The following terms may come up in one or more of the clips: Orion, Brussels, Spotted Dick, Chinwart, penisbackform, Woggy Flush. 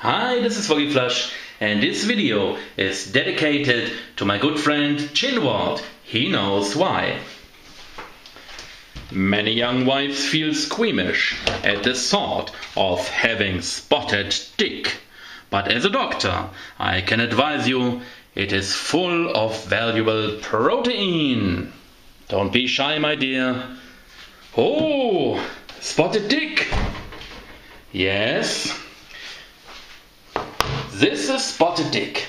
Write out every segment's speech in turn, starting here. Hi, this is Woggy Flush, and this video is dedicated to my good friend Chinwart. He knows why. Many young wives feel squeamish at the thought of having spotted dick. But as a doctor, I can advise you, it is full of valuable protein. Don't be shy, my dear. Oh, spotted dick. Yes. This is Spotted Dick,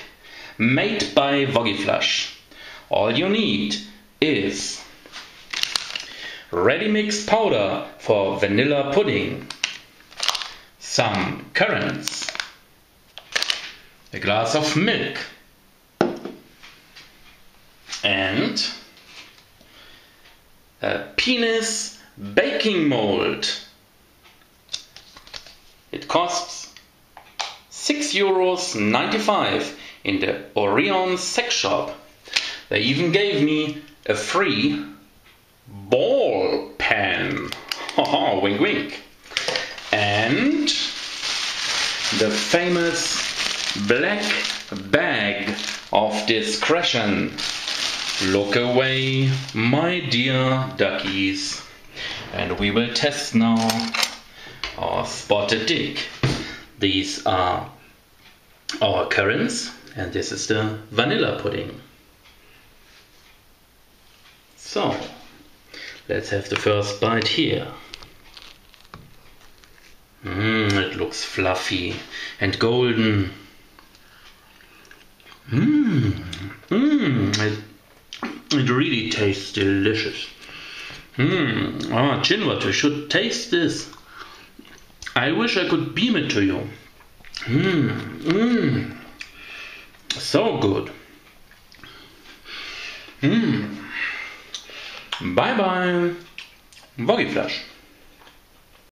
made by Woggy Flush. All you need is ready mix powder for vanilla pudding, some currants, a glass of milk, and a penis baking mold. It costs €6.95 in the Orion sex shop. They even gave me a free ball pen. Haha, wink wink. And the famous black bag of discretion. Look away, my dear duckies. And we will test now our spotted dick. These are our currants, and this is the vanilla pudding. So, let's have the first bite here. It looks fluffy and golden. It really tastes delicious. Ah, Chinwart, you should taste this. I wish I could beam it to you. So good. Bye bye, Woggy Flush.